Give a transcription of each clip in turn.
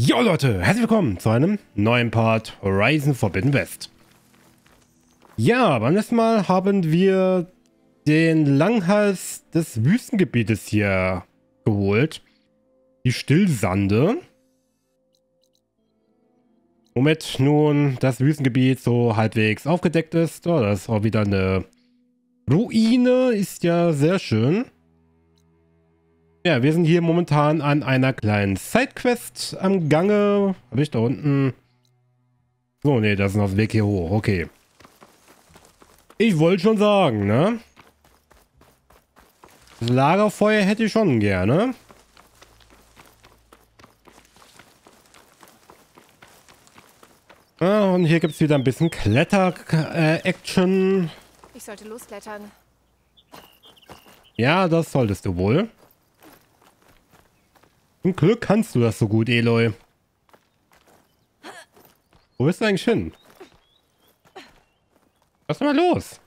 Jo Leute, herzlich willkommen zu einem neuen Part Horizon Forbidden West. Ja, beim letzten Mal haben wir den Langhals des Wüstengebietes hier geholt. Die Stillsande. Womit nun das Wüstengebiet so halbwegs aufgedeckt ist. Oh, das ist auch wieder eine Ruine, ist ja sehr schön. Ja, wir sind hier momentan an einer kleinen Sidequest am Gange. Habe ich da unten? So, nee, das ist noch der Weg hier hoch. Okay. Ich wollte schon sagen, ne? Das Lagerfeuer hätte ich schon gerne. Ah, und hier gibt es wieder ein bisschen Kletter-Action. Ich sollte losklettern. Ja, das solltest du wohl. Zum Glück kannst du das so gut, Aloy. Wo bist du eigentlich hin? Was ist denn mal los?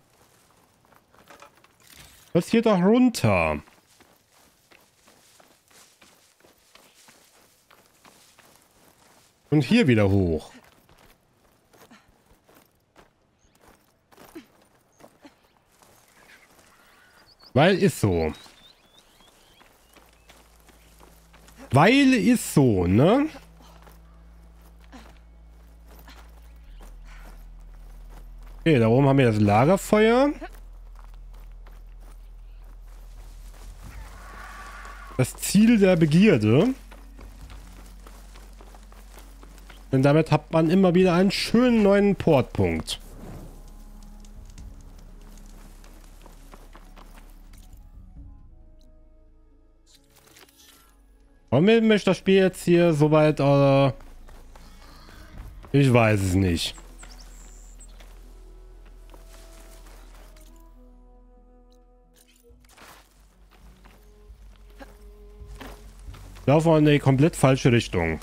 Was hier doch runter? Und hier wieder hoch. Weil ist so. Weil ist so, ne? Okay, da oben haben wir das Lagerfeuer. Das Ziel der Begierde. Denn damit hat man immer wieder einen schönen neuen Portpunkt. Wollen wir mich das Spiel jetzt hier so weit, oder? Ich weiß es nicht. Ich laufe in die komplett falsche Richtung.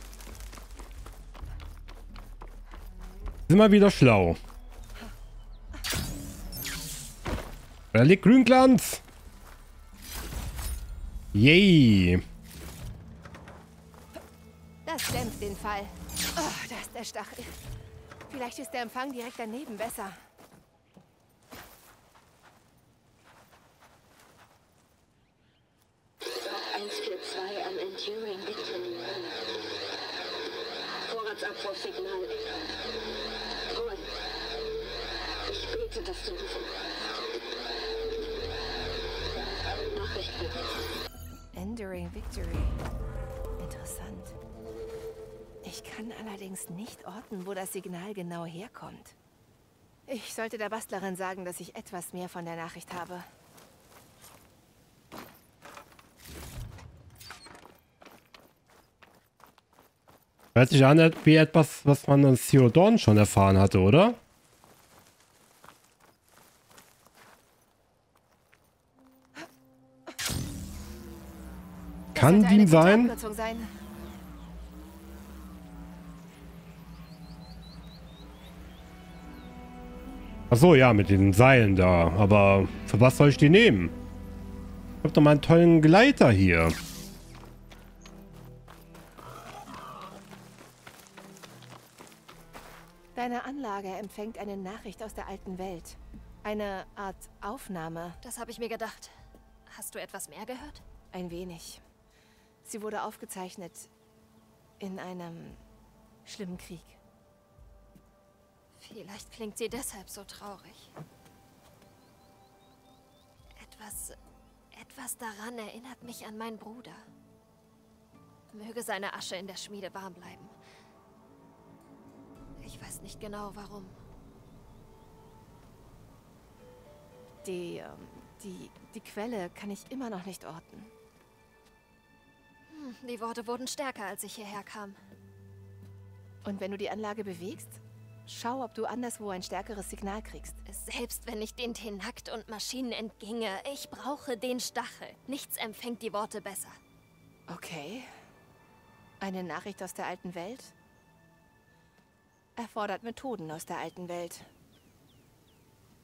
Sind wir wieder schlau. Da liegt Grünglanz. Yay. Dämpft den Fall. Oh, da ist der Stachel. Vielleicht ist der Empfang direkt daneben besser. Block 142 am Enduring Victory. Vorratsabwurfsignal. Ruhe. Ich bete, dass du rufst. Nachrichten. Enduring Victory. Interessant. Ich kann allerdings nicht orten, wo das Signal genau herkommt. Ich sollte der Bastlerin sagen, dass ich etwas mehr von der Nachricht habe. Hört sich an wie etwas, was man an Zero Dawn schon erfahren hatte, oder? Kann die sein? Ach so, ja, mit den Seilen da. Aber für was soll ich die nehmen? Ich hab doch mal einen tollen Gleiter hier. Deine Anlage empfängt eine Nachricht aus der alten Welt. Eine Art Aufnahme. Das habe ich mir gedacht. Hast du etwas mehr gehört? Ein wenig. Sie wurde aufgezeichnet in einem schlimmen Krieg. Vielleicht klingt sie deshalb so traurig. Etwas daran erinnert mich an meinen Bruder. Möge seine Asche in der Schmiede warm bleiben. Ich weiß nicht genau, warum. Die Quelle kann ich immer noch nicht orten. Die Worte wurden stärker, als ich hierher kam. Und wenn du die Anlage bewegst? Schau, ob du anderswo ein stärkeres Signal kriegst. Selbst wenn ich den Tenakt und Maschinen entginge, ich brauche den Stachel. Nichts empfängt die Worte besser. Okay. Eine Nachricht aus der alten Welt? Erfordert Methoden aus der alten Welt.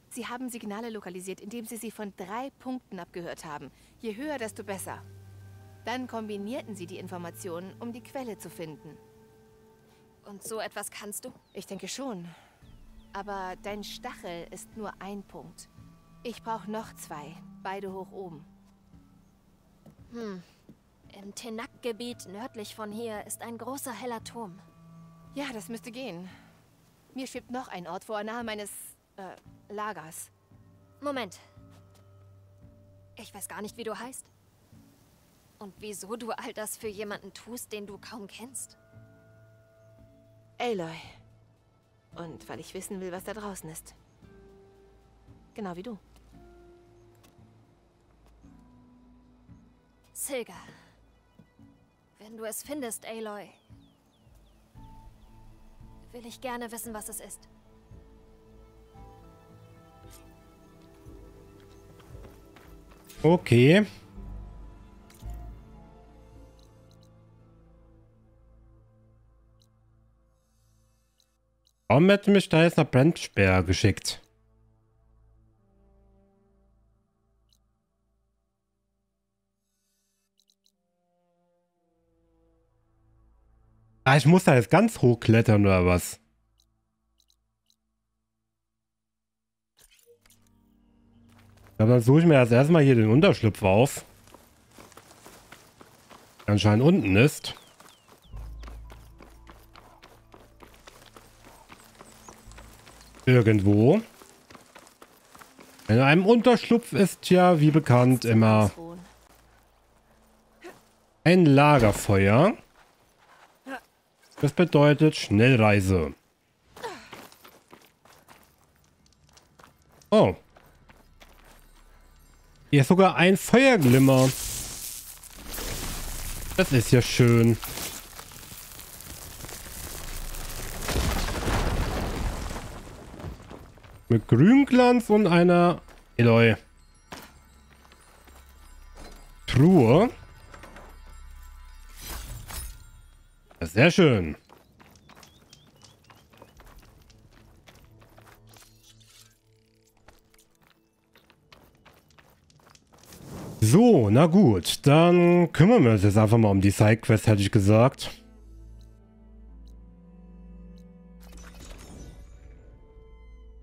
Sie haben Signale lokalisiert, indem sie von 3 Punkten abgehört haben. Je höher, desto besser. Dann kombinierten sie die Informationen, um die Quelle zu finden. Und so etwas kannst du? Ich denke schon. Aber dein Stachel ist nur ein Punkt. Ich brauche noch zwei. Beide hoch oben. Im Tenak-Gebiet nördlich von hier ist ein großer heller Turm. Ja, das müsste gehen. Mir schwebt noch ein Ort vor, nahe meines Lagers. Moment. Ich weiß gar nicht, wie du heißt. Und wieso du all das für jemanden tust, den du kaum kennst? Aloy. Und weil ich wissen will, was da draußen ist. Genau wie du. Silga. Wenn du es findest, Aloy, will ich gerne wissen, was es ist. Okay. Warum hätte mich da jetzt nach Brandspear geschickt? Ah, ich muss da jetzt ganz hoch klettern oder was? Aber dann suche ich mir erstmal hier den Unterschlupf auf. Der anscheinend unten ist. Irgendwo. In einem Unterschlupf ist ja, wie bekannt, immer ein Lagerfeuer. Das bedeutet Schnellreise. Oh. Hier ist sogar ein Feuerglimmer. Das ist ja schön. Mit Grünglanz und einer Aloy. Truhe. Sehr schön. So, na gut. Dann kümmern wir uns jetzt einfach mal um die Sidequest, hätte ich gesagt.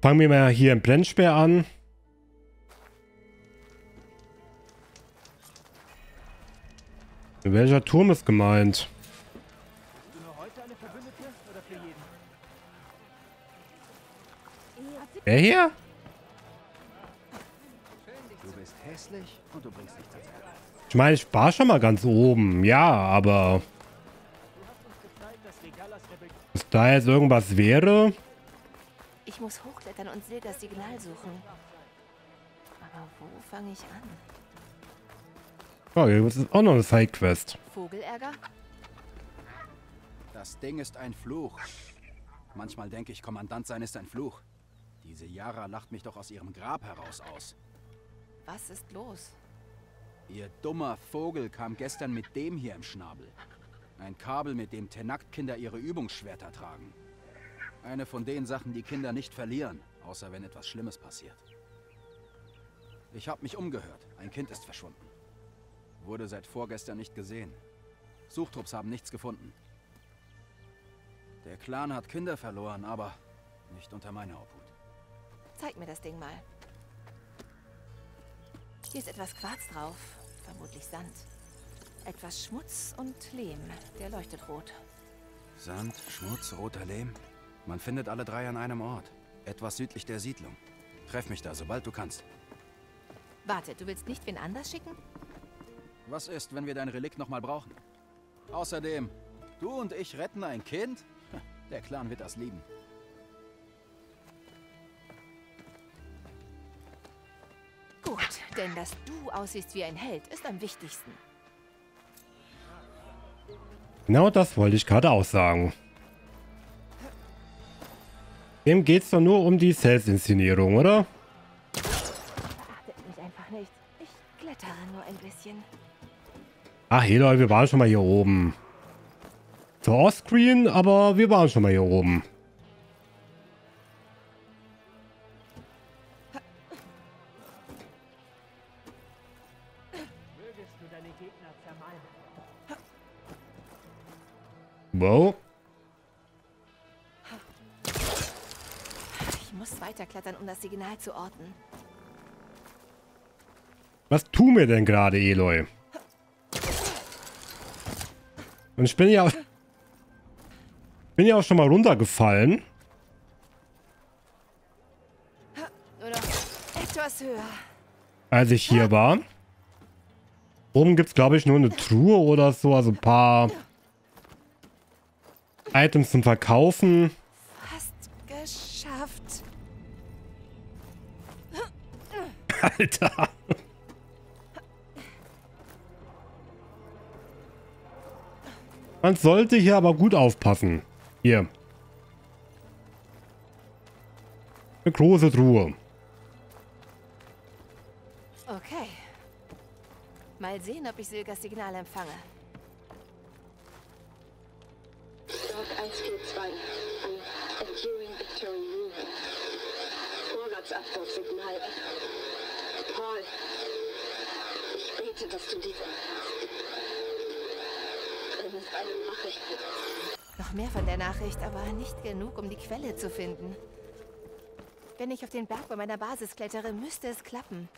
Fangen wir mal hier im Brennspeer an. Welcher Turm ist gemeint? Der hier? Du bist hässlich und du bringst nichts dazu. Ich meine, ich war schon mal ganz oben. Ja, aber... Dass da jetzt irgendwas wäre... Ich muss hochklettern und Silgas Signal suchen. Aber wo fange ich an? Oh, hier ist auch noch eine Sidequest. Vogelärger? Das Ding ist ein Fluch. Manchmal denke ich, Kommandant sein ist ein Fluch. Diese Yara lacht mich doch aus ihrem Grab heraus aus. Was ist los? Ihr dummer Vogel kam gestern mit dem hier im Schnabel. Ein Kabel, mit dem Tenakt-Kinder ihre Übungsschwerter tragen. Eine von den Sachen, die Kinder nicht verlieren, außer wenn etwas Schlimmes passiert. Ich habe mich umgehört. Ein Kind ist verschwunden. Wurde seit vorgestern nicht gesehen. Suchtrupps haben nichts gefunden. Der Clan hat Kinder verloren, aber nicht unter meiner Obhut. Zeig mir das Ding mal. Hier ist etwas Quarz drauf, vermutlich Sand. Etwas Schmutz und Lehm, der leuchtet rot. Sand, Schmutz, roter Lehm? Man findet alle drei an einem Ort, etwas südlich der Siedlung. Treff mich da, sobald du kannst. Warte, du willst nicht wen anders schicken? Was ist, wenn wir dein Relikt nochmal brauchen? Außerdem, du und ich retten ein Kind? Der Clan wird das lieben. Gut, denn dass du aussiehst wie ein Held, ist am wichtigsten. Genau das wollte ich gerade auch sagen. Dem geht's doch nur um die Selbstinszenierung, oder? Beachtet mich einfach nicht. Ich klettere nur ein bisschen. Ach, hey Leute, wir waren schon mal hier oben. Zwar offscreen, aber wir waren schon mal hier oben. Wow. weiterklettern, um das Signal zu orten. Was tun wir denn gerade, Aloy? Und ich bin ja auch schon mal runtergefallen. Nur noch etwas höher. Als ich hier war. Oben gibt es, glaube ich, nur eine Truhe oder so. Also ein paar Items zum Verkaufen. Fast geschafft. Alter. Man sollte hier aber gut aufpassen. Hier. Eine große Truhe. Okay. Mal sehen, ob ich Silgas Signal empfange. Log 142 an Enduring Victory Movement. Vorratsabwurfsignal. Paul, ich bete, dass du die... Noch mehr von der Nachricht, aber nicht genug, um die Quelle zu finden. Wenn ich auf den Berg bei meiner Basis klettere, müsste es klappen.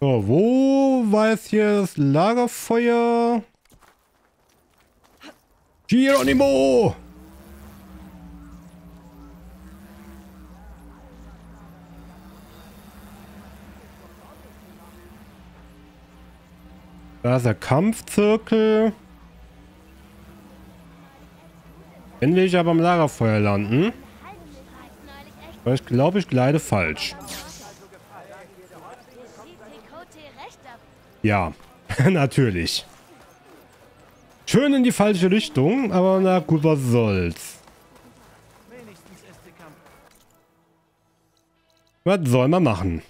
So, wo war jetzt hier das Lagerfeuer? Geronimo! Da ist der Kampfzirkel. Wenn will ich aber am Lagerfeuer landen. Aber ich glaube, ich gleite falsch. Ja, natürlich. Schön in die falsche Richtung, aber na gut, was soll's. Was soll man machen?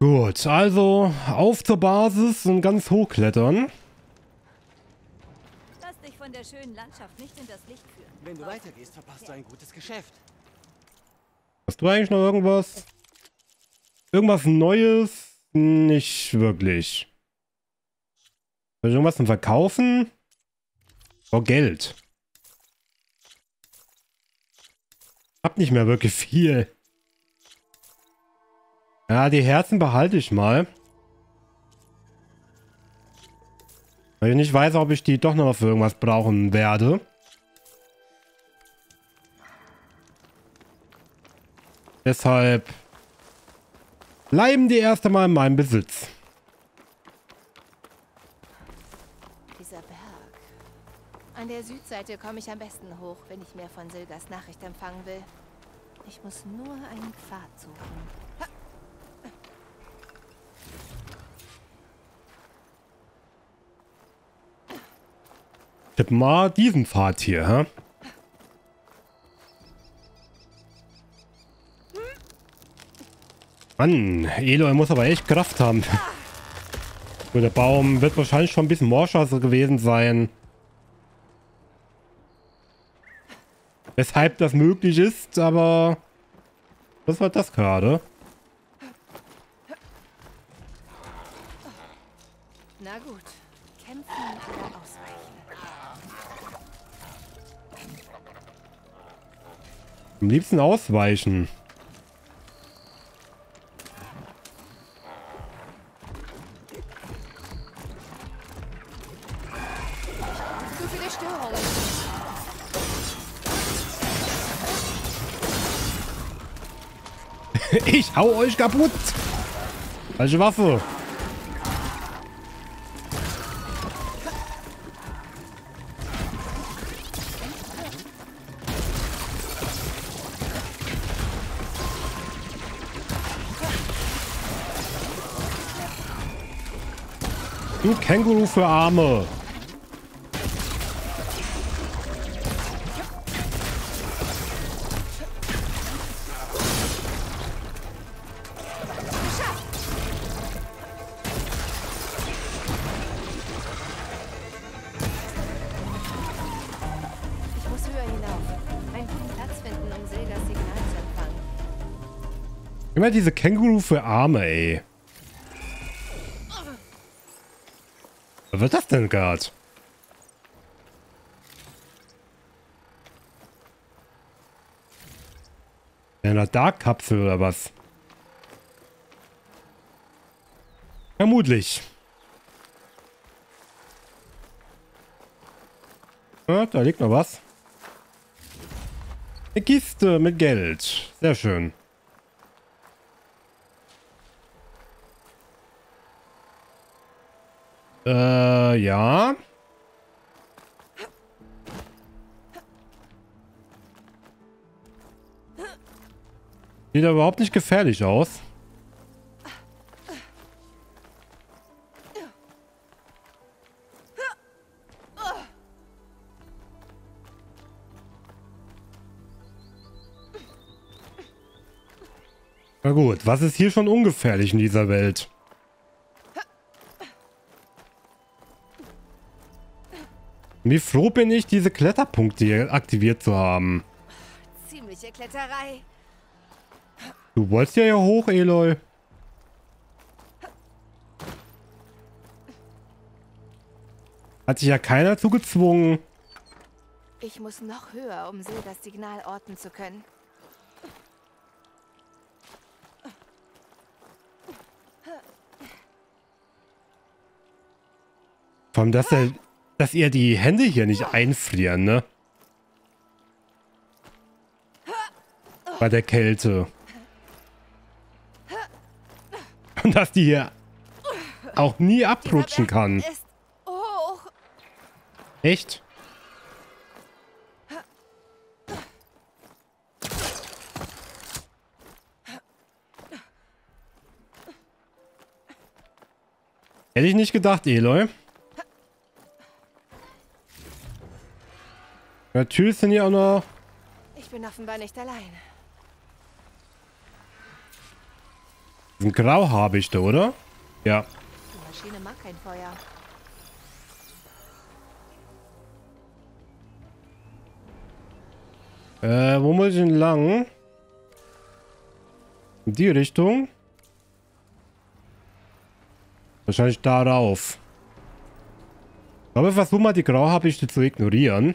Gut, also auf zur Basis und ganz hochklettern. Lass dich von der schönen Landschaft nicht in das Licht führen. Wenn du weitergehst, verpasst du ein gutes Geschäft. Hast du eigentlich noch irgendwas? Irgendwas Neues? Nicht wirklich. Soll ich irgendwas zum Verkaufen? Oh, Geld. Hab nicht mehr wirklich viel. Ja, die Herzen behalte ich mal. Weil ich nicht weiß, ob ich die doch noch für irgendwas brauchen werde. Deshalb bleiben die erst einmal in meinem Besitz. Dieser Berg. An der Südseite komme ich am besten hoch, wenn ich mehr von Silgas Nachricht empfangen will. Ich muss nur einen Pfad suchen. Ha! Tipp mal diesen Pfad hier, hä? Mann, Aloy muss aber echt Kraft haben. Der Baum wird wahrscheinlich schon ein bisschen morscher gewesen sein. Weshalb das möglich ist, aber... Was war das gerade? Na gut, kämpfen oder ausweichen. Am liebsten ausweichen. Zu viele Störungen. Ich hau euch kaputt. Falsche Waffe. Du Känguru für Arme. Ich muss höher hinauf. Einen guten Platz finden, um Silgas Signal zu empfangen. Immer diese Känguru für Arme, ey. Was war das denn gerade? In einer Dark-Kapsel oder was? Vermutlich. Ja, da liegt noch was. Eine Kiste mit Geld. Sehr schön. Ja. Sieht aber überhaupt nicht gefährlich aus. Na gut, was ist hier schon ungefährlich in dieser Welt? Wie froh bin ich, diese Kletterpunkte hier aktiviert zu haben. Ziemliche Kletterei. Du wolltest ja hier hoch, Aloy. Hat sich ja keiner zu gezwungen. Ich muss noch höher, um Silgas Signal orten zu können. Vor allem, dass ihr die Hände hier nicht einfrieren, ne? Bei der Kälte. Und dass die hier auch nie abrutschen kann. Echt? Hätte ich nicht gedacht, Aloy. Natürlich sind hier auch noch... Ich bin offenbar nicht allein. Ein Grauhaarbig da, oder? Ja. Die Maschine mag kein Feuer. Wo muss ich denn lang? In die Richtung? Wahrscheinlich darauf. Aber ich versuche mal die Grauhaarbigte zu ignorieren.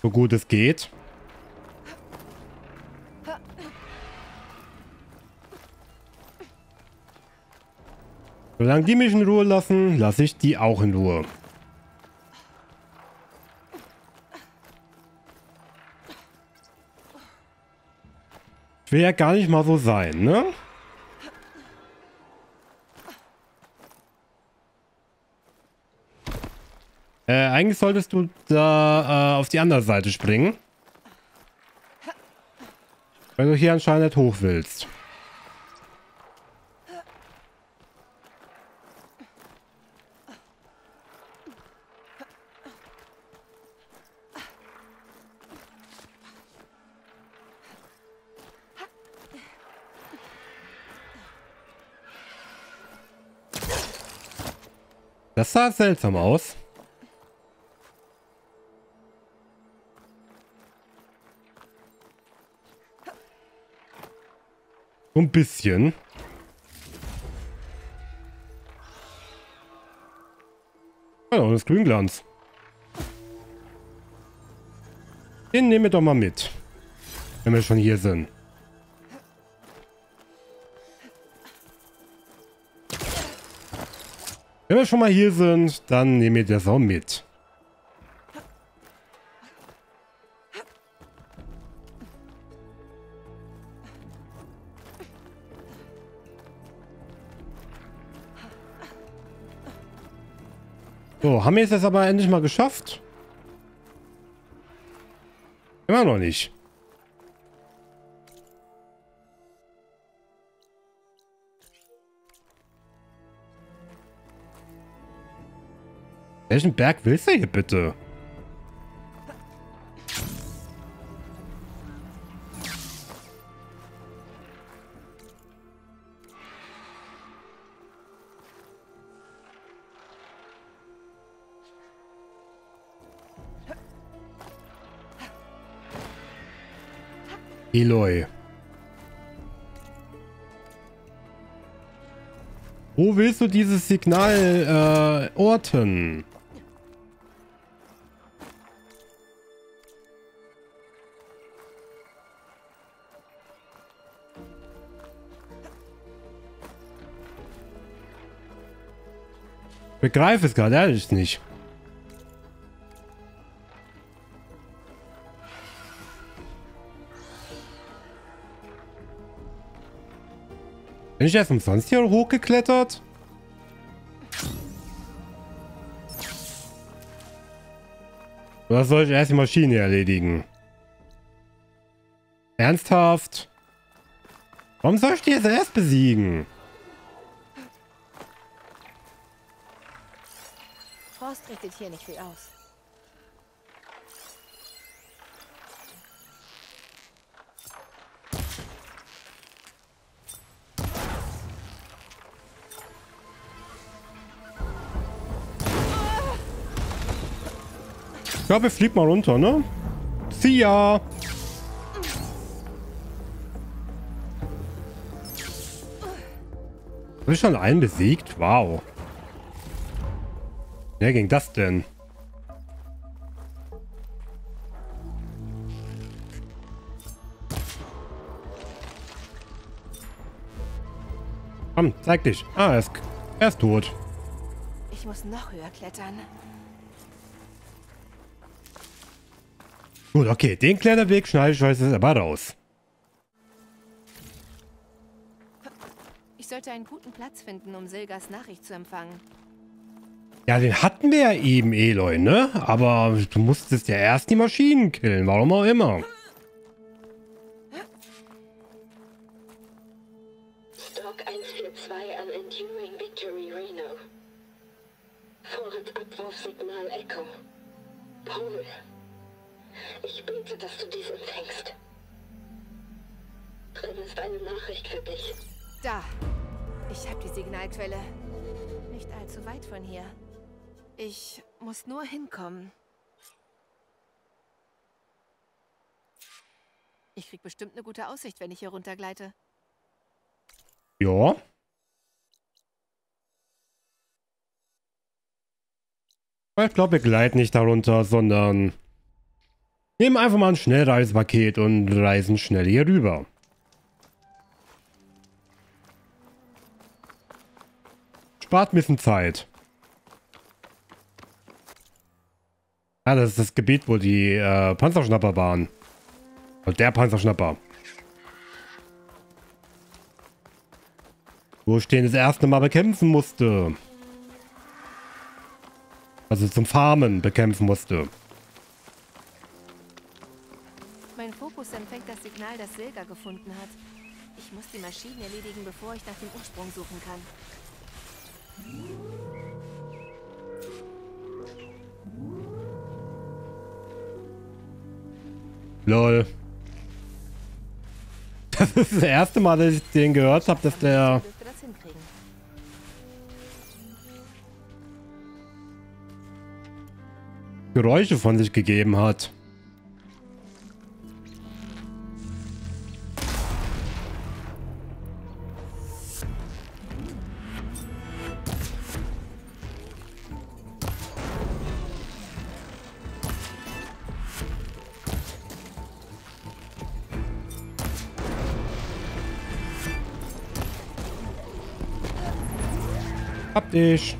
So gut es geht. Solange die mich in Ruhe lassen, lasse ich die auch in Ruhe. Ich will ja gar nicht mal so sein, ne? Eigentlich solltest du da auf die andere Seite springen. Wenn du hier anscheinend nicht hoch willst. Das sah seltsam aus. Ein bisschen. Ah, ja, das Grünglanz. Den nehmen wir doch mal mit. Wenn wir schon hier sind. Wenn wir schon mal hier sind, dann nehmen wir das auch mit. So, haben wir es jetzt aber endlich mal geschafft? Immer noch nicht. Welchen Berg willst du hier bitte? Aloy. Wo willst du dieses Signal orten? Begreife es gerade ehrlich nicht. Bin ich erst umsonst hier hochgeklettert? Oder soll ich erst die Maschine erledigen? Ernsthaft? Warum soll ich die jetzt erst besiegen? Frost richtet hier nicht viel aus. Ich glaube, ich flieg mal runter, ne? See ya! Habe ich schon einen besiegt? Wow. Wer ging das denn? Komm, zeig dich. Ah, er ist tot. Ich muss noch höher klettern. Gut, okay, den Kletterweg schneide ich euch jetzt aber raus. Ich sollte einen guten Platz finden, um Silgas Nachricht zu empfangen. Ja, den hatten wir ja eben, Aloy, ne? Aber du musstest ja erst die Maschinen killen, warum auch immer. Stock 142 an Enduring Victory Reno. Vorratabwurfsignal Echo. Paul. Ich bete, dass du dies empfängst. Drin ist eine Nachricht für dich. Da. Ich habe die Signalquelle. Nicht allzu weit von hier. Ich muss nur hinkommen. Ich krieg bestimmt eine gute Aussicht, wenn ich hier runtergleite. Ja. Ich glaube, wir gleiten nicht darunter, sondern... Nehmen einfach mal ein Schnellreisepaket und reisen schnell hier rüber. Spart ein bisschen Zeit. Ah, das ist das Gebiet, wo die Panzerschnapper waren. Und der Panzerschnapper. Wo ich den das erste Mal bekämpfen musste. Also zum Farmen bekämpfen musste. Empfängt das Signal, das Silga gefunden hat. Ich muss die Maschinen erledigen, bevor ich nach dem Ursprung suchen kann. Lol. Das ist das erste Mal, dass ich den gehört habe, dass der... Geräusche von sich gegeben hat. Hab dich.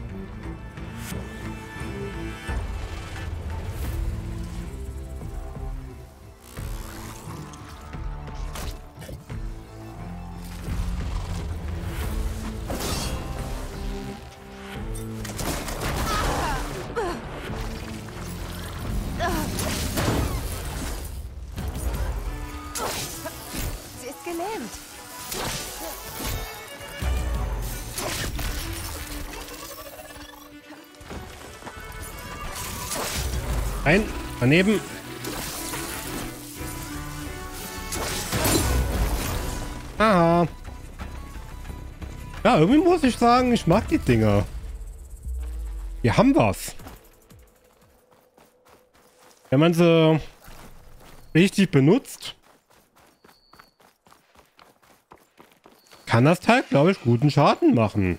Sie ist gelähmt. Ein, daneben. Aha. Ja, irgendwie muss ich sagen, ich mag die Dinger. Wir haben was. Wenn man sie richtig benutzt, kann das Teil, glaube ich, guten Schaden machen.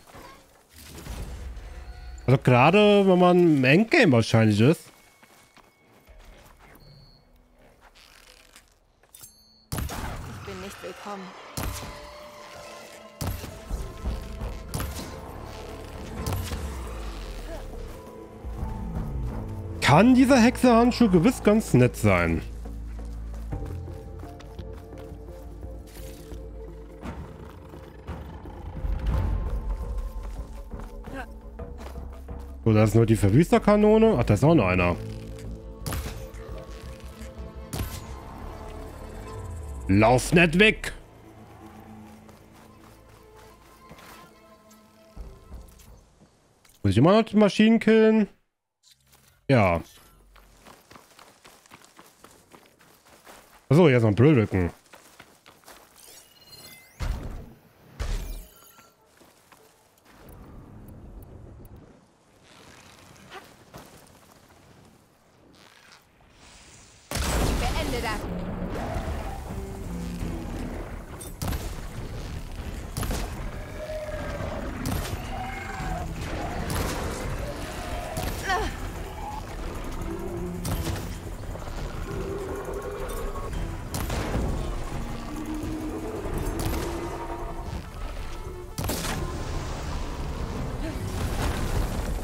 Also gerade, wenn man im Endgame wahrscheinlich ist. Ich bin nicht willkommen. Kann dieser Hexerhandschuh gewiss ganz nett sein. So, das ist nur die Verwüsterkanone. Ach, da ist auch noch einer. Lauf nicht weg! Muss ich immer noch die Maschinen killen? Ja. Achso, hier ist noch ein Brüllrücken.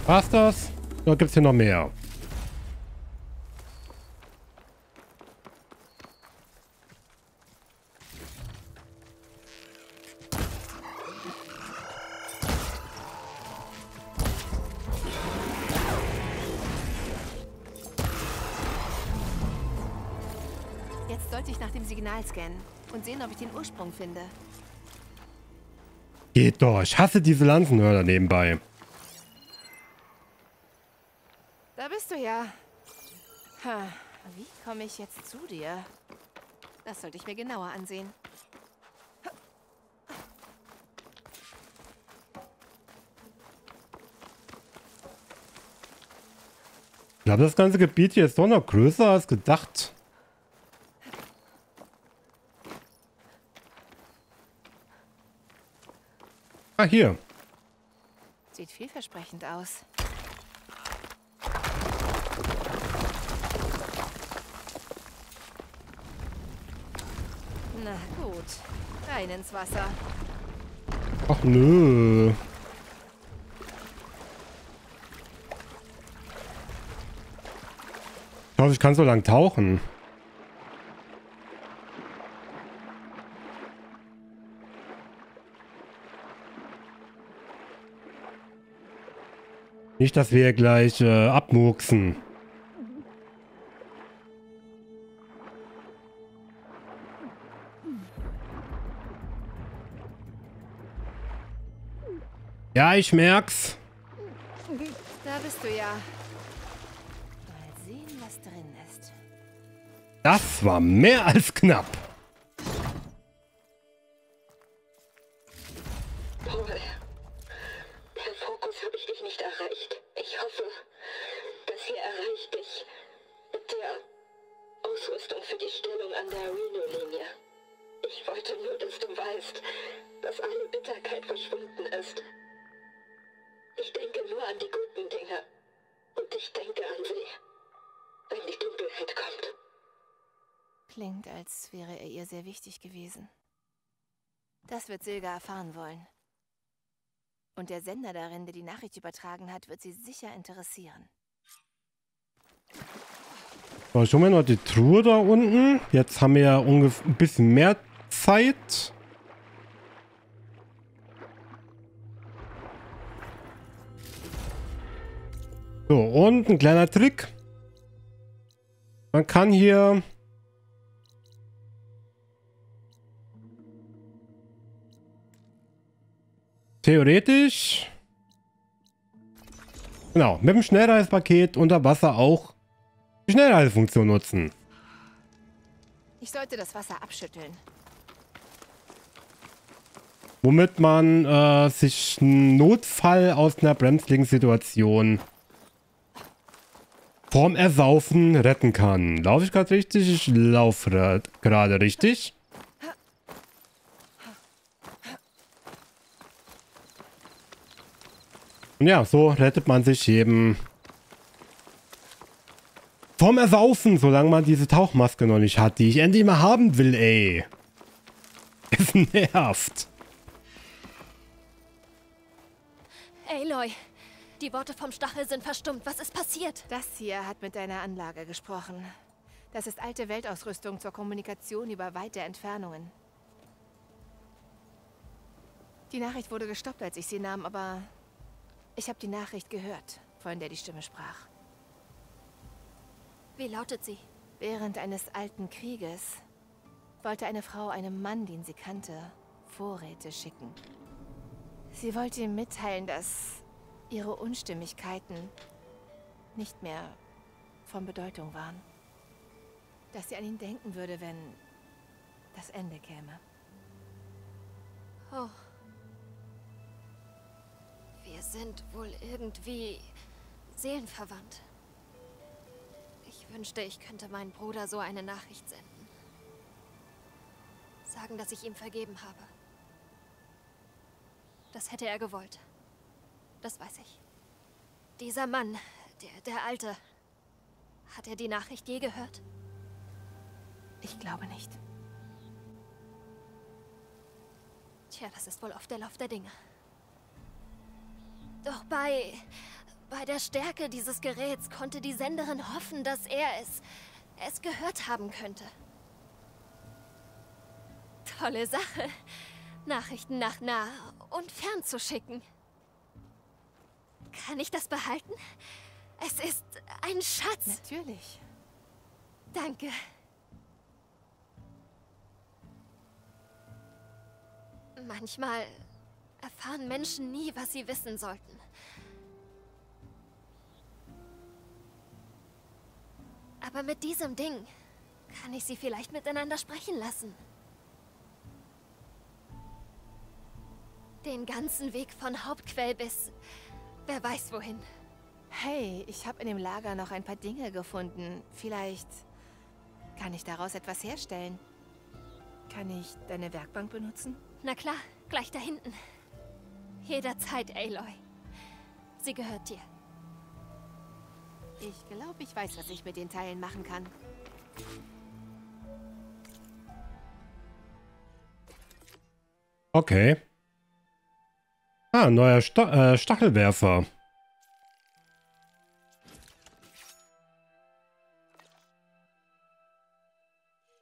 War's das? Oder gibt's hier noch mehr? Jetzt sollte ich nach dem Signal scannen und sehen, ob ich den Ursprung finde. Geht doch, ich hasse diese Lanzenhörner nebenbei. Wie komme ich jetzt zu dir? Das sollte ich mir genauer ansehen. Ich glaube, das ganze Gebiet hier ist doch noch größer als gedacht. Ah, hier. Sieht vielversprechend aus. Na gut, rein ins Wasser. Ach nö. Ich hoffe, ich kann so lang tauchen. Nicht, dass wir gleich abmurksen. Ja, ich merk's. Da bist du ja. Mal sehen, was drin ist. Das war mehr als knapp. Paul, per Fokus habe ich dich nicht erreicht. Ich hoffe, das hier erreicht dich mit der Ausrüstung für die Stellung an der Reno-Linie. Ich wollte nur, dass du weißt, dass alle Bitterkeit verschwunden ist. Ich denke nur an die guten Dinge. Und ich denke an sie, wenn die Dunkelheit kommt. Klingt, als wäre er ihr sehr wichtig gewesen. Das wird Silga erfahren wollen. Und der Sender darin, der die Nachricht übertragen hat, wird sie sicher interessieren. So, schauen wir noch die Truhe da unten. Jetzt haben wir ja ungefähr ein bisschen mehr Zeit. So, und ein kleiner Trick. Man kann hier... theoretisch... Genau, mit dem Schnellreisepaket unter Wasser auch die Schnellreisefunktion nutzen. Ich sollte das Wasser abschütteln. Womit man sich einen Notfall aus einer brenzligen Situation... vorm Ersaufen retten kann. Laufe ich gerade richtig? Ich laufe gerade richtig. Und ja, so rettet man sich eben vom Ersaufen, solange man diese Tauchmaske noch nicht hat, die ich endlich mal haben will, ey. Es nervt. Aloy, die Worte vom Stachel sind verstummt. Was ist passiert? Das hier hat mit deiner Anlage gesprochen. Das ist alte Weltausrüstung zur Kommunikation über weite Entfernungen. Die Nachricht wurde gestoppt, als ich sie nahm, aber ich habe die Nachricht gehört, von der die Stimme sprach. Wie lautet sie? Während eines alten Krieges wollte eine Frau einem Mann, den sie kannte, Vorräte schicken. Sie wollte ihm mitteilen, dass ihre Unstimmigkeiten nicht mehr von Bedeutung waren. Dass sie an ihn denken würde, wenn das Ende käme. Oh. Wir sind wohl irgendwie seelenverwandt. Ich wünschte, ich könnte meinem Bruder so eine Nachricht senden. Sagen, dass ich ihm vergeben habe. Das hätte er gewollt. Das weiß ich. Dieser Mann, der Alte, hat er die Nachricht je gehört? Ich glaube nicht. Tja, das ist wohl oft der Lauf der Dinge. Doch bei der Stärke dieses Geräts konnte die Senderin hoffen, dass er es gehört haben könnte. Tolle Sache, Nachrichten nach nah und fern zu schicken. Kann ich das behalten? Es ist ein Schatz. Natürlich. Danke. Manchmal erfahren Menschen nie, was sie wissen sollten. Aber mit diesem Ding kann ich sie vielleicht miteinander sprechen lassen. Den ganzen Weg von Hauptquell bis wer weiß wohin. Hey, ich habe in dem Lager noch ein paar Dinge gefunden. Vielleicht kann ich daraus etwas herstellen. Kann ich deine Werkbank benutzen? Na klar, gleich da hinten. Jederzeit, Aloy. Sie gehört dir. Ich glaube, ich weiß, was ich mit den Teilen machen kann. Okay. Ah, neuer Stachelwerfer.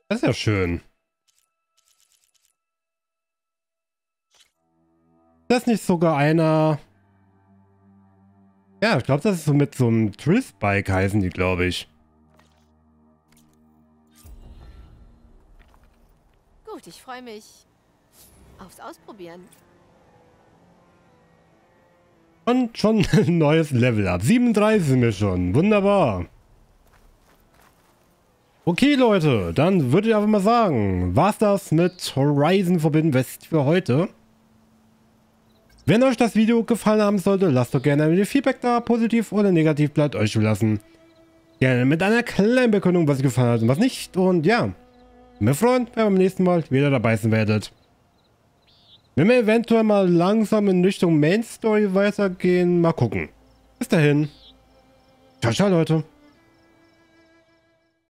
Das ist ja schön. Das ist nicht sogar einer... Ja, ich glaube, das ist so mit so einem Trillspike heißen die, glaube ich. Gut, ich freue mich aufs Ausprobieren. Und schon ein neues Level-Up. 37 sind wir schon. Wunderbar. Okay, Leute. Dann würde ich einfach mal sagen, war's das mit Horizon Forbidden West für heute. Wenn euch das Video gefallen haben sollte, lasst doch gerne ein bisschen Feedback da. Positiv oder negativ bleibt euch überlassen. Gerne mit einer kleinen Begründung, was euch gefallen hat und was nicht. Und ja, mir freuen, wenn ihr beim nächsten Mal wieder dabei sein werdet. Wenn wir eventuell mal langsam in Richtung Main Story weitergehen, mal gucken. Bis dahin. Ciao, ciao, Leute.